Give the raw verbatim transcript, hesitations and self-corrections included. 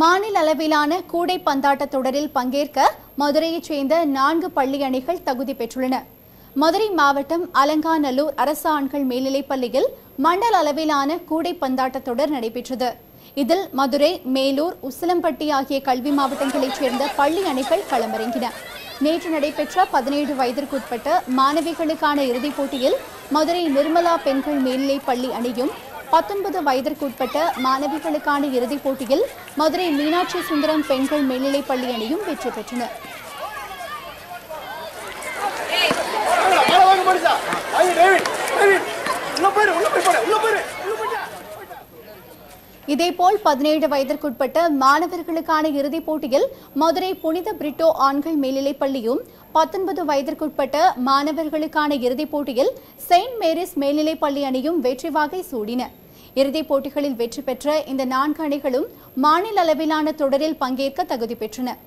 மாநில அளவிலான கூடை பந்தாட்ட தொடரில் பங்கேற்க மதுரையைச் சேர்ந்த நான்கு பள்ளி அணிகள் தகுதி பெற்றுள்ளன. மதுரை மாவட்டம் அலங்காநல்லூர் அரசு ஆண்கள் மேல்நிலைப் பள்ளியில் மண்டல அளவிலான கூடை பந்தாட்ட தொடர் நடைபெற்றது. இதில் மதுரை, மேலூர், உசிலம்பட்டி ஆகிய கல்வி மாவட்டங்களைச் சேர்ந்த பள்ளி அணிகள் களமிறங்கின. நேற்று நடைபெற்ற பதினேழு வயதிற்குட்பட்ட மாணவிகளுக்கான இறுதிப் போட்டியில் மதுரை நிர்மலா பெண்கள் மேல்நிலைப் பள்ளி அணியும் பத்தொன்பது வயதிற்குட்பட்ட மாணவிகளுக்கான இறுதிப் போட்டியில் மதுரை மீனாட்சி சுந்தரம் பெண்கள் மேல்நிலைப் பள்ளி அணியும் வெற்றி பெற்றன. இதேபோல் பதினேழு வயதிற்குட்பட்ட மாணவர்களுக்கான இறுதிப் போட்டியில் மதுரை புனித பிரிட்டோ ஆண்கள் மேல்நிலைப் பள்ளியும் பத்தொன்பது வயதிற்குட்பட்ட மாணவர்களுக்கான இறுதிப் போட்டியில் செயின்ட் மேரிஸ் மேல்நிலைப் பள்ளி அணியும் வெற்றி வாகை சூடின. இறுதிப் போட்டிகளில் வெற்றி பெற்ற இந்த நான்கு அணிகளும் மாநில அளவிலான தொடரில் பங்கேற்க தகுதி பெற்றன.